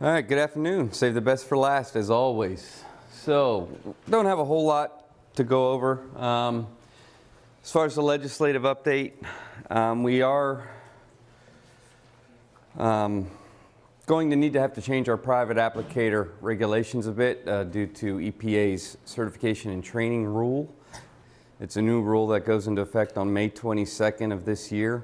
All right, good afternoon. Save the best for last, as always. So, don't have a whole lot to go over. As far as the legislative update, we are going to need to have to change our private applicator regulations a bit due to EPA's certification and training rule. It's a new rule that goes into effect on May 22nd of this year.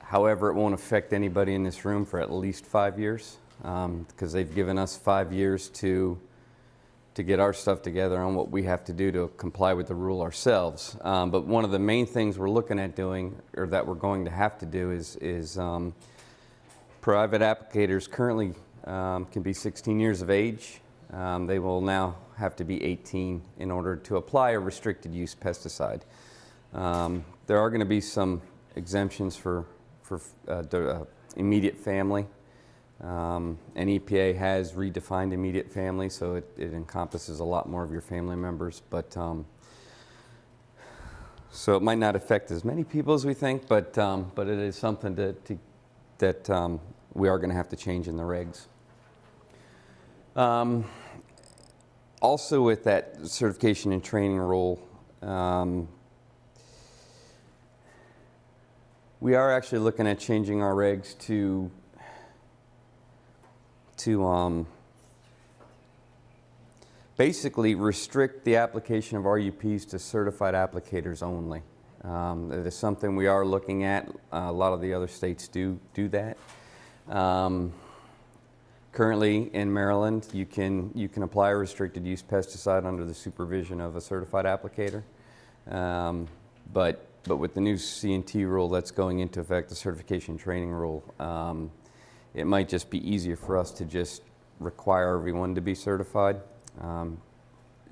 However, it won't affect anybody in this room for at least 5 years. Because they've given us 5 years to get our stuff together on what we have to do to comply with the rule ourselves. But one of the main things we're looking at doing, or that we're going to have to do, is private applicators currently can be 16 years of age. They will now have to be 18 in order to apply a restricted use pesticide. There are going to be some exemptions for immediate family. And EPA has redefined immediate family, so it encompasses a lot more of your family members, but so it might not affect as many people as we think, but it is something that we are going to have to change in the regs. Also, with that certification and training rule, we are actually looking at changing our regs to basically restrict the application of RUPs to certified applicators only. It is something we are looking at. A lot of the other states do that. Currently in Maryland, you can apply a restricted use pesticide under the supervision of a certified applicator. But with the new CNT rule that's going into effect, the certification training rule, it might just be easier for us to just require everyone to be certified,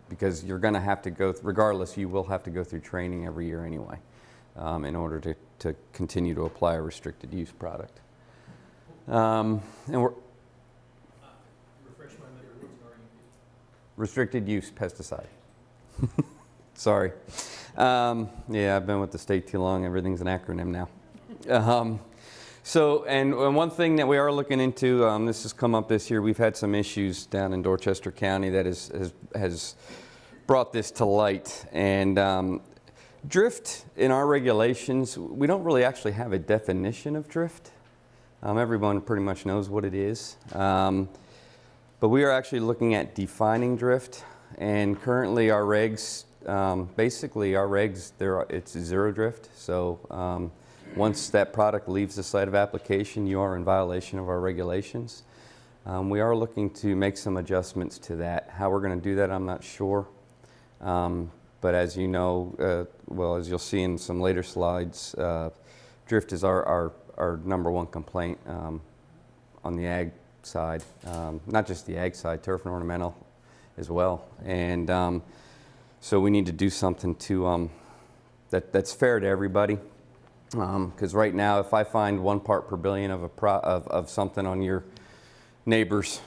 because you're going to have to go, regardless, you will have to go through training every year anyway in order to continue to apply a restricted use product. And we're restricted use pesticide. Sorry. Yeah, I've been with the state too long. Everything's an acronym now. So, and one thing that we are looking into, this has come up this year, we've had some issues down in Dorchester County that has brought this to light. And drift in our regulations, we don't really actually have a definition of drift. Everyone pretty much knows what it is. But we are actually looking at defining drift. And currently our regs, basically our regs, it's zero drift. So, once that product leaves the site of application, you are in violation of our regulations. We are looking to make some adjustments to that. How we're going to do that, I'm not sure. But as you know, well, as you'll see in some later slides, drift is our number one complaint on the ag side. Not just the ag side, turf and ornamental as well. And so we need to do something to that's fair to everybody. Because right now, if I find 1 part per billion of something on your neighbor's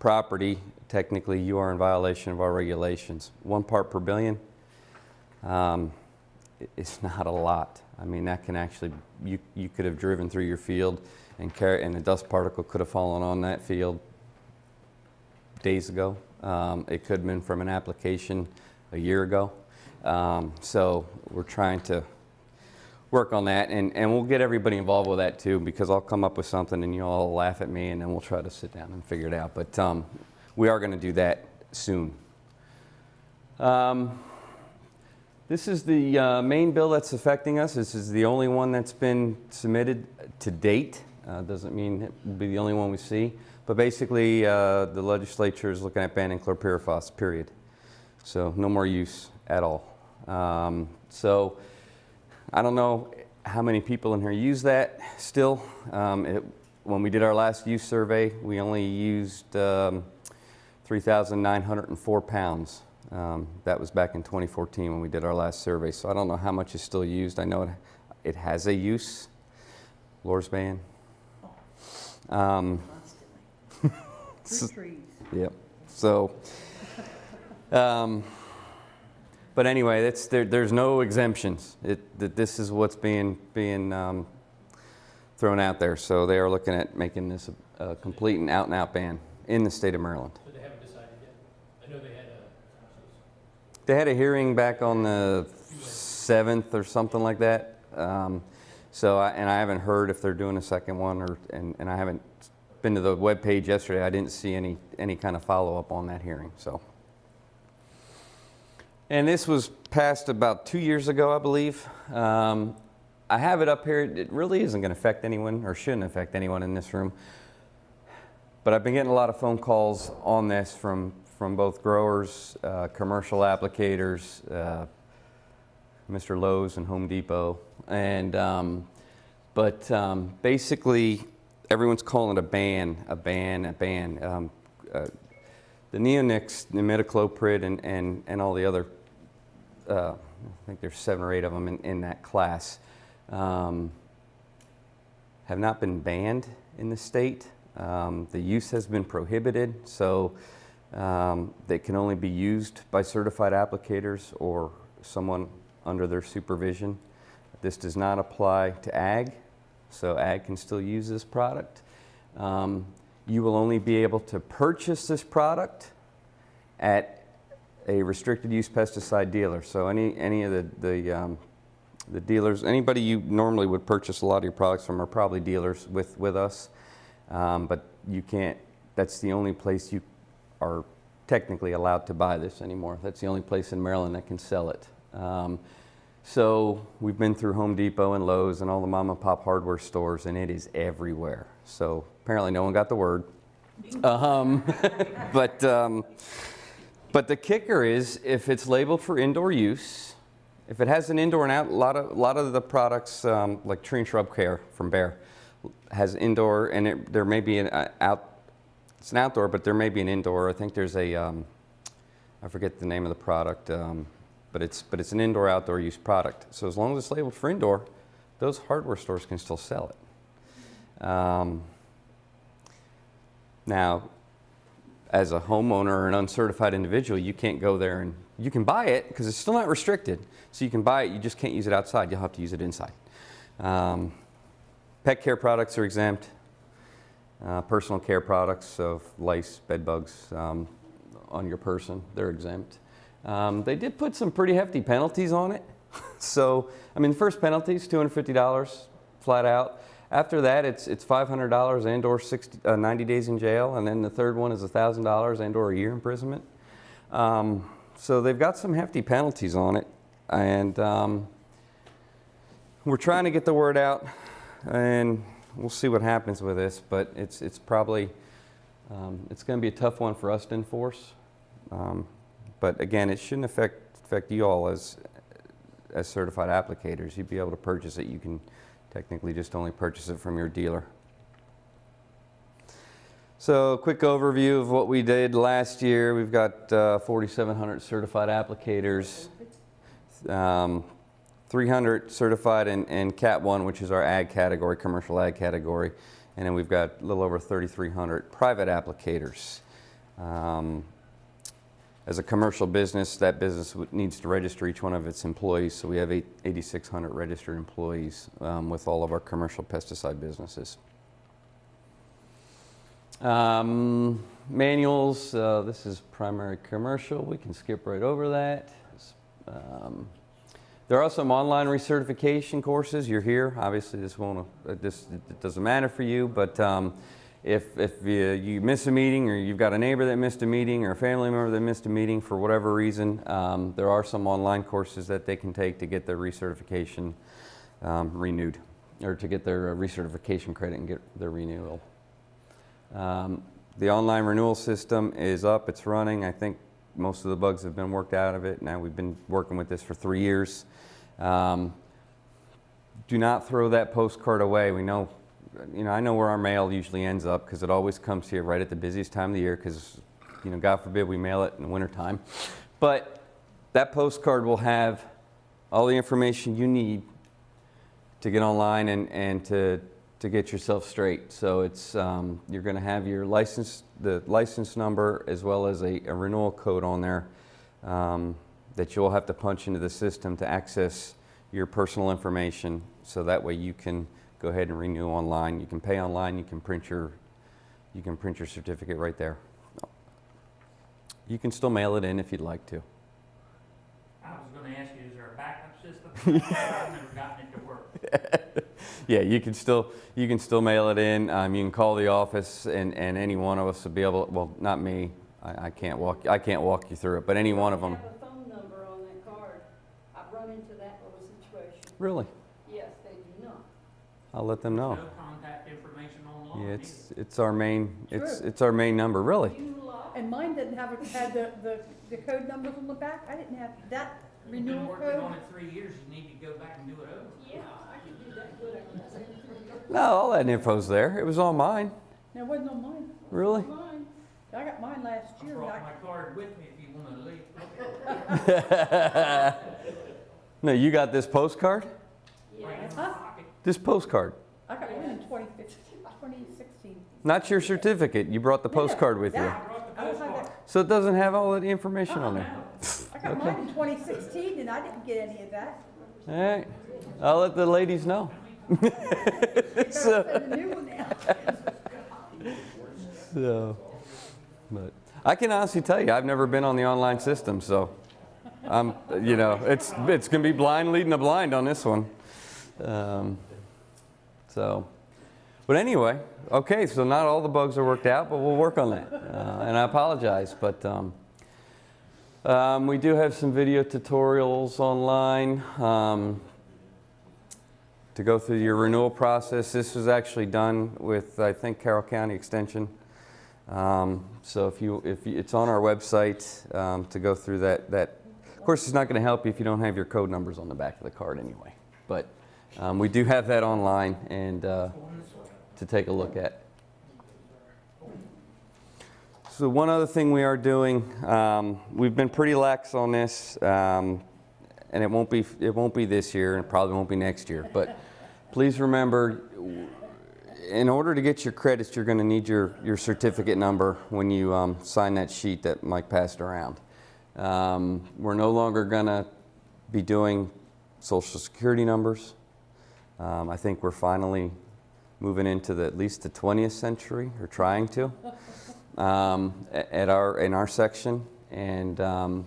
property, technically you are in violation of our regulations. 1 part per billion, it's not a lot. I mean, that can actually, you could have driven through your field and a dust particle could have fallen on that field days ago. It could have been from an application a year ago. So we're trying to work on that, and we'll get everybody involved with that too, because I'll come up with something and you'll all laugh at me, and then we'll try to sit down and figure it out. But we are going to do that soon. This is the main bill that's affecting us. This is the only one that's been submitted to date. Doesn't mean it will be the only one we see, but basically the legislature is looking at banning chlorpyrifos, period. So no more use at all. So I don't know how many people in here use that still. When we did our last use survey, we only used 3,904 pounds. That was back in 2014 when we did our last survey. So I don't know how much is still used. I know it has a use. Lorsban. Constantly. So, trees. Yep. So. But anyway, there's no exemptions. This is what's being thrown out there. So they are looking at making this a complete and out-and-out ban in the state of Maryland. So they haven't decided yet? I know they had a... They had a hearing back on the 7th or something like that. And I haven't heard if they're doing a second one, or and I haven't been to the webpage yesterday. I didn't see any kind of follow-up on that hearing. So. And this was passed about 2 years ago, I believe. I have it up here. It really isn't going to affect anyone, or shouldn't affect anyone in this room. But I've been getting a lot of phone calls on this from both growers, commercial applicators, Mr. Lowe's and Home Depot. And basically everyone's calling it a ban, a ban, a ban. The neonics, the imidacloprid, and all the other, I think there's 7 or 8 of them in that class, have not been banned in the state. The use has been prohibited, so they can only be used by certified applicators or someone under their supervision. This does not apply to ag, so ag can still use this product. You will only be able to purchase this product at a restricted use pesticide dealer. So any of the dealers, anybody you normally would purchase a lot of your products from are probably dealers with us. But you can't, that's the only place you are technically allowed to buy this anymore. That's the only place in Maryland that can sell it. So we've been through Home Depot and Lowe's and all the mom and pop hardware stores, and it is everywhere. So apparently no one got the word. But the kicker is, if it's labeled for indoor use, if it has an indoor and out, a lot of the products like tree and shrub care from Bayer has indoor, and there may be an it's an outdoor, but there may be an indoor. I think there's a, I forget the name of the product, but it's an indoor outdoor use product. So as long as it's labeled for indoor, those hardware stores can still sell it. Now, as a homeowner or an uncertified individual, you can't go there, and you can buy it because it's still not restricted. So you can buy it, you just can't use it outside. You'll have to use it inside. Pet care products are exempt. Personal care products, so lice, bed bugs on your person, they're exempt. They did put some pretty hefty penalties on it. So, I mean, the first penalty is $250 flat out. After that, it's $500 and or 90 days in jail. And then the third one is $1,000 and or a year imprisonment. So they've got some hefty penalties on it. And we're trying to get the word out, and we'll see what happens with this. But it's probably, it's going to be a tough one for us to enforce. But again, it shouldn't affect you all as certified applicators. You'd be able to purchase it. You can technically just only purchase it from your dealer. So, quick overview of what we did last year. We've got 4,700 certified applicators, 300 certified in Cat 1, which is our ag category, commercial ag category, and then we've got a little over 3,300 private applicators. As a commercial business, that business needs to register each one of its employees. So we have 8,600 registered employees with all of our commercial pesticide businesses. Manuals, this is primary commercial. We can skip right over that. There are some online recertification courses. You're here. Obviously, it doesn't matter for you, but If you miss a meeting, or you've got a neighbor that missed a meeting, or a family member that missed a meeting for whatever reason, there are some online courses that they can take to get their recertification renewed, or to get their recertification credit and get their renewal. The online renewal system is up, it's running. I think most of the bugs have been worked out of it. Now, we've been working with this for 3 years. Do not throw that postcard away. We know. You know, I know where our mail usually ends up, because it always comes here right at the busiest time of the year, because, you know, God forbid we mail it in the wintertime. But that postcard will have all the information you need to get online and to get yourself straight. So it's, you're going to have your license, the license number, as well as a renewal code on there that you'll have to punch into the system to access your personal information, so that way you can go ahead and renew online. You can pay online, you can print your you can print your certificate right there. You can still mail it in if you'd like to. I was going to ask you, is there a backup system? I've never gotten it to work. Yeah, you can still mail it in. You can call the office, and any one of us will be able. Well, not me. I can't walk you through it, but any one of them. I have a phone number on that card. I've run into that little situation. Really? Yes, they do not. I'll let them know. No contact information online. Yeah, it's our main number. Really. And mine didn't have the code numbers on the back. I didn't have that renewal code. You've been working on it 3 years. You need to go back and do it over. Yeah, I could do that good over. No, all that info's there. It was on mine. No, it wasn't on mine. Really? Mine. I got mine last year. I brought my card with me if you want to leave. No, you got this postcard? Yeah. Huh? This postcard. I got mine in 2016. Not your certificate. You brought the postcard with you. So it doesn't have all the information on there. I got mine in 2016 and I didn't get any of that. All right. I'll let the ladies know. But I can honestly tell you, I've never been on the online system, so I'm, you know, it's going to be blind leading the blind on this one. But anyway, okay, so not all the bugs are worked out, but we'll work on that. And I apologize, but we do have some video tutorials online to go through your renewal process. This was actually done with, I think, Carroll County Extension. So if you, it's on our website to go through that. Of course, it's not going to help you if you don't have your code numbers on the back of the card anyway. But we do have that online and to take a look at. So one other thing we are doing, we've been pretty lax on this, and it won't be this year, and it probably won't be next year. But please remember, in order to get your credits, you're going to need your certificate number when you sign that sheet that Mike passed around. We're no longer going to be doing Social Security numbers. I think we're finally moving into at least the 20th century, or trying to, in our section. And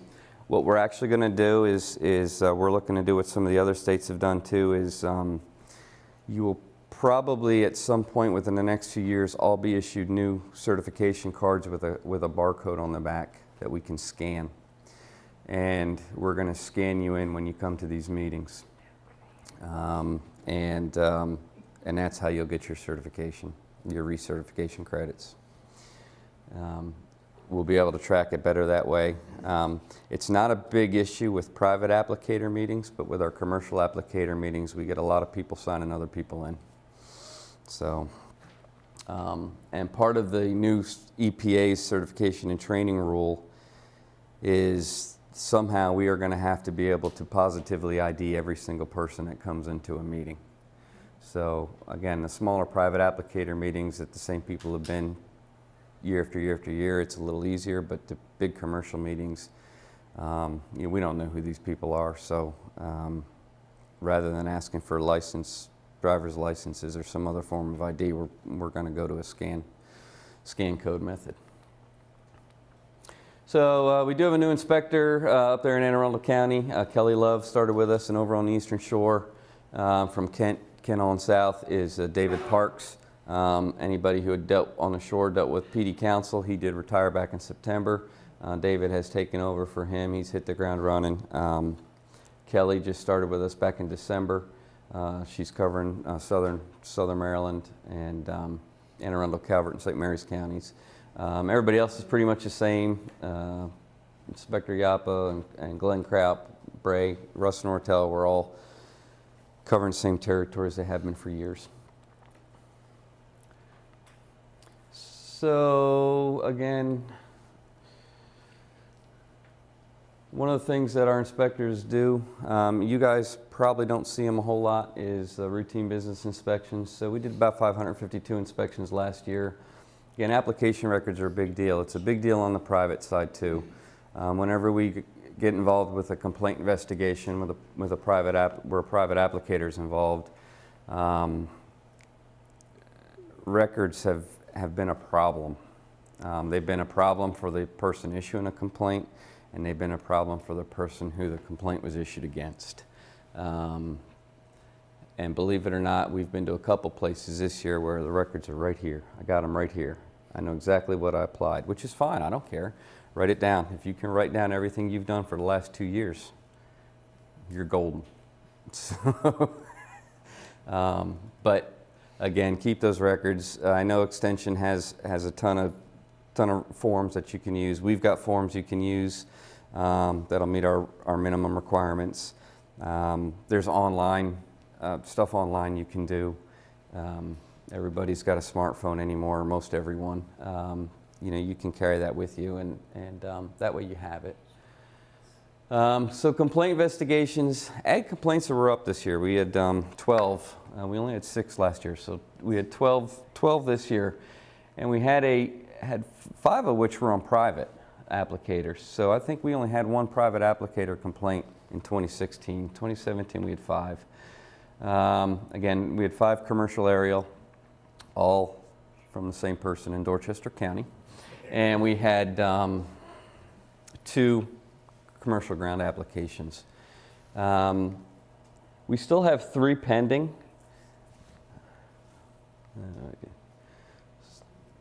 what we're actually going to do is we're looking to do what some of the other states have done too. Is you will probably at some point within the next few years all be issued new certification cards with a barcode on the back that we can scan, and we're going to scan you in when you come to these meetings, and that's how you'll get your certification, your recertification credits. We'll be able to track it better that way. It's not a big issue with private applicator meetings, but with our commercial applicator meetings, we get a lot of people signing other people in. So, and part of the new EPA's certification and training rule is somehow we are going to have to be able to positively ID every single person that comes into a meeting. So again, the smaller private applicator meetings that the same people have been year after year after year, it's a little easier, but the big commercial meetings, you know, we don't know who these people are. So rather than asking for license, driver's licenses or some other form of ID, we're going to go to a scan code method. So we do have a new inspector up there in Anne Arundel County. Kelly Love started with us, and over on the Eastern Shore from Kent on south is David Parks. Anybody who had dealt on the shore dealt with PD Council. He did retire back in September. David has taken over for him. He's hit the ground running. Kelly just started with us back in December. She's covering southern Maryland and Anne Arundel, Calvert, and St. Mary's counties. Everybody else is pretty much the same. Inspector Yapo and Glenn Kraut, Bray, Russ Nortel, we're all covering the same territories they have been for years. So again, one of the things that our inspectors do, you guys probably don't see them a whole lot, is routine business inspections. So we did about 552 inspections last year. Again, application records are a big deal. It's a big deal on the private side too. Whenever we get involved with a complaint investigation with a private app where a private applicator is involved, records have have been a problem. They've been a problem for the person issuing a complaint, and they've been a problem for the person who the complaint was issued against. And believe it or not, we've been to a couple places this year where the records are right here. I got them right here. I know exactly what I applied, which is fine. I don't care. Write it down. If you can write down everything you've done for the last 2 years, you're golden. So, but again, keep those records. I know Extension has a ton of forms that you can use. We've got forms you can use that'll meet our minimum requirements. There's online stuff online you can do. Everybody's got a smartphone anymore, most everyone. You know, you can carry that with you, and that way you have it. So complaint investigations, ag complaints were up this year. We had 12. We only had 6 last year, so we had 12 this year, and we had 5 of which were on private applicators. So I think we only had 1 private applicator complaint in 2016. 2017 we had 5. Again, we had 5 commercial aerial, all from the same person in Dorchester County, and we had 2 commercial ground applications. We still have 3 pending.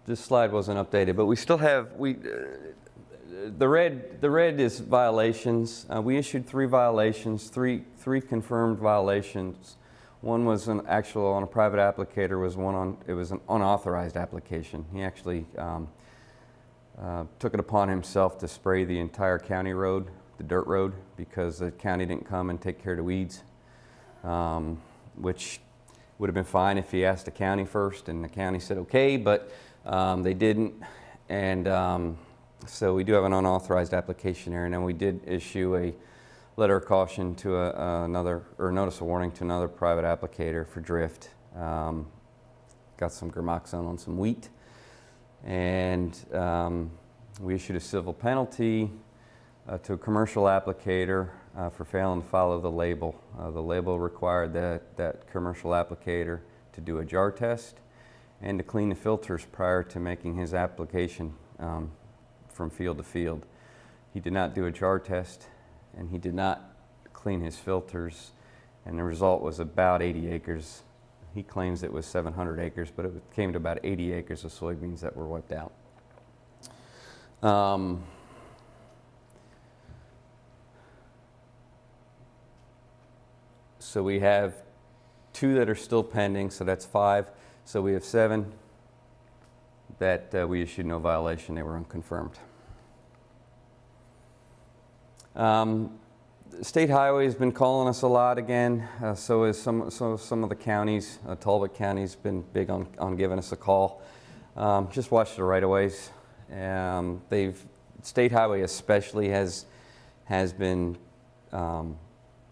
This slide wasn't updated, but we still have the red is violations. We issued 3 violations, three confirmed violations. One was an actual on a private applicator. Was one on it was an unauthorized application. He actually took it upon himself to spray the entire county road, the dirt road, because the county didn't come and take care of the weeds, which would have been fine if he asked the county first, and the county said okay, but they didn't, and so we do have an unauthorized application here. And then we did issue a letter of caution to another, or notice of warning to another private applicator for drift. Got some Gramoxone on some wheat, and we issued a civil penalty to a commercial applicator for failing to follow the label. The label required that commercial applicator to do a jar test and to clean the filters prior to making his application from field to field. He did not do a jar test, and he did not clean his filters, and the result was about 80 acres. He claims it was 700 acres, but it came to about 80 acres of soybeans that were wiped out. So we have 2 that are still pending, so that's 5. So we have 7 that we issued no violation. They were unconfirmed. State Highway has been calling us a lot again. So is some of the counties. Talbot County's been big on giving us a call. Just watch the right-of-ways. State Highway especially has been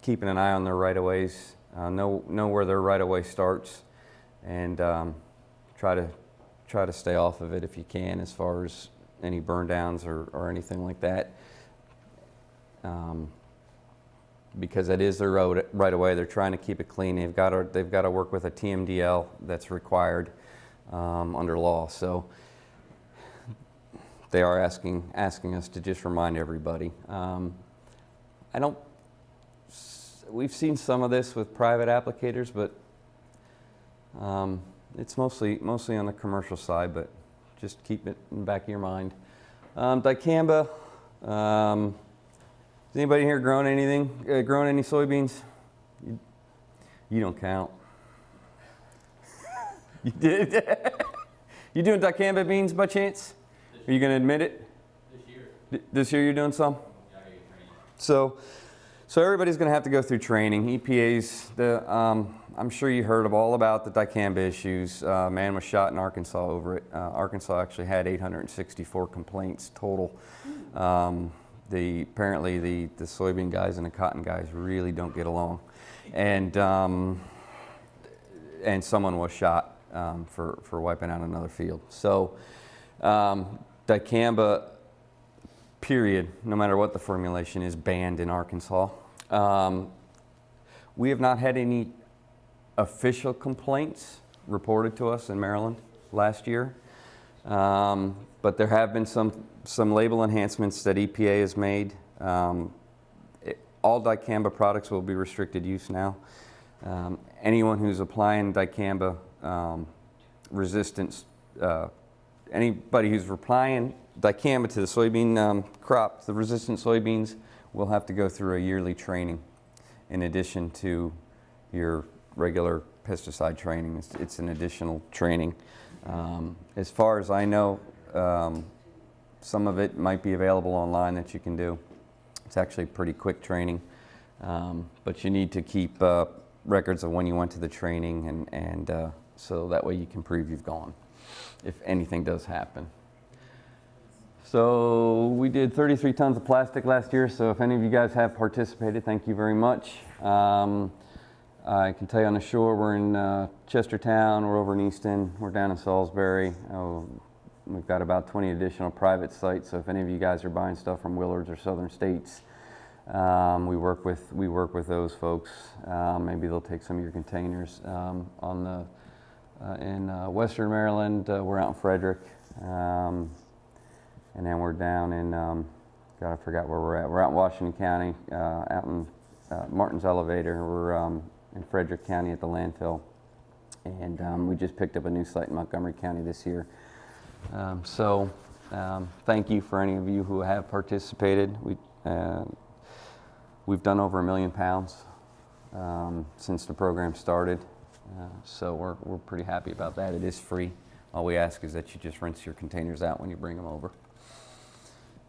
keeping an eye on their right-of-ways. Know where their right-of-way starts, and try to stay off of it if you can, as far as any burn downs or anything like that. Because that is their road right away. They're trying to keep it clean. They've got to work with a TMDL that's required under law. So they are asking us to just remind everybody. I don't. We've seen some of this with private applicators, but it's mostly on the commercial side. But just keep it in the back of your mind. Dicamba. Has anybody here grown anything? Grown any soybeans? You don't count. You did? You doing dicamba beans by chance? Are you going to admit it? This year. This year you're doing some? Yeah, I got training. So everybody's going to have to go through training. EPA's, I'm sure you heard all about the dicamba issues. A man was shot in Arkansas over it. Arkansas actually had 864 complaints total. Apparently the soybean guys and the cotton guys really don't get along, and someone was shot for wiping out another field. So dicamba, period, no matter what the formulation, is banned in Arkansas. We have not had any official complaints reported to us in Maryland last year. But there have been some label enhancements that EPA has made. All dicamba products will be restricted use now. Anyone who's applying dicamba resistance, anybody who's applying dicamba to the soybean crop, the resistant soybeans, will have to go through a yearly training in addition to your regular pesticide training. It's an additional training. As far as I know, some of it might be available online that you can do. It's actually pretty quick training, but you need to keep records of when you went to the training, and so that way you can prove you've gone if anything does happen. So we did 33 tons of plastic last year, so if any of you guys have participated, thank you very much. I can tell you on the shore, we're in Chestertown, we're over in Easton, we're down in Salisbury. We've got about 20 additional private sites, so if any of you guys are buying stuff from Willards or Southern States, we work with those folks. Maybe they'll take some of your containers. In Western Maryland, we're out in Frederick, and then we're down in, God, I forgot where we're at. We're out in Washington County, out in Martin's Elevator. We're in Frederick County at the landfill, and we just picked up a new site in Montgomery County this year. Thank you for any of you who have participated. We've done over £1 million since the program started, so we're pretty happy about that. It is free. All we ask is that you just rinse your containers out when you bring them over.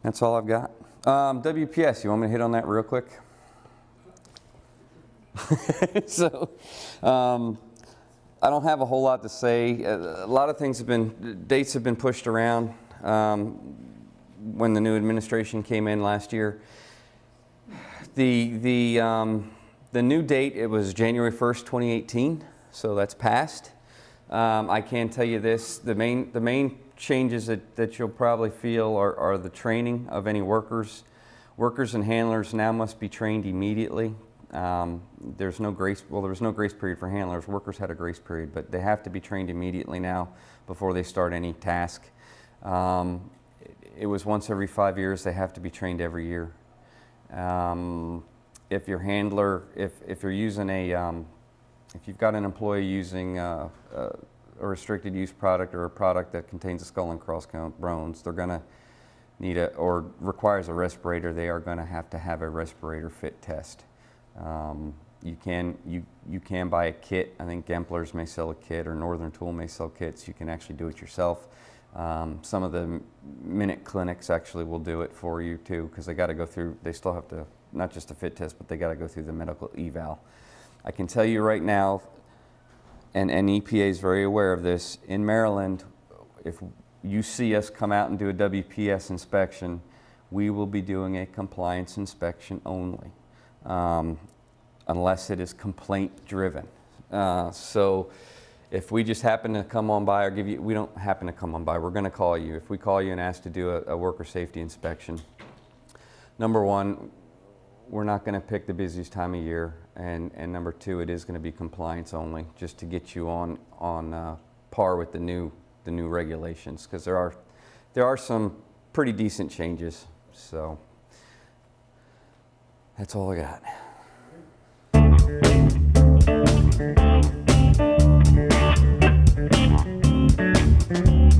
That's all I've got. WPS, you want me to hit on that real quick? So, I don't have a whole lot to say. A lot of things have been, dates have been pushed around when the new administration came in last year. The new date, it was January 1st, 2018, so that's passed. I can tell you this, the main changes that you'll probably feel are the training of any workers. Workers and handlers now must be trained immediately. There was no grace period for handlers. Workers had a grace period, but they have to be trained immediately now before they start any task. It was once every 5 years. They have to be trained every year. If your handler, if you're using a, if you've got an employee using a restricted use product or a product that contains a skull and crossbones, they're gonna need or requires a respirator. They are gonna have to have a respirator fit test. You can buy a kit. I think Gempler's may sell a kit, or Northern Tool may sell kits. You can actually do it yourself. Some of the minute clinics actually will do it for you too, because they got to go through, they still have to, not just a fit test, but they got to go through the medical eval. I can tell you right now, and EPA is very aware of this, in Maryland, if you see us come out and do a WPS inspection, we will be doing a compliance inspection only. Unless it is complaint driven. So if we just happen to come on by or give you, we don't happen to come on by, we're going to call you. If we call you and ask to do a worker safety inspection, number one, we're not going to pick the busiest time of year. And number two, it is going to be compliance only, just to get you on par with the new regulations. Cause there are some pretty decent changes. So that's all I got.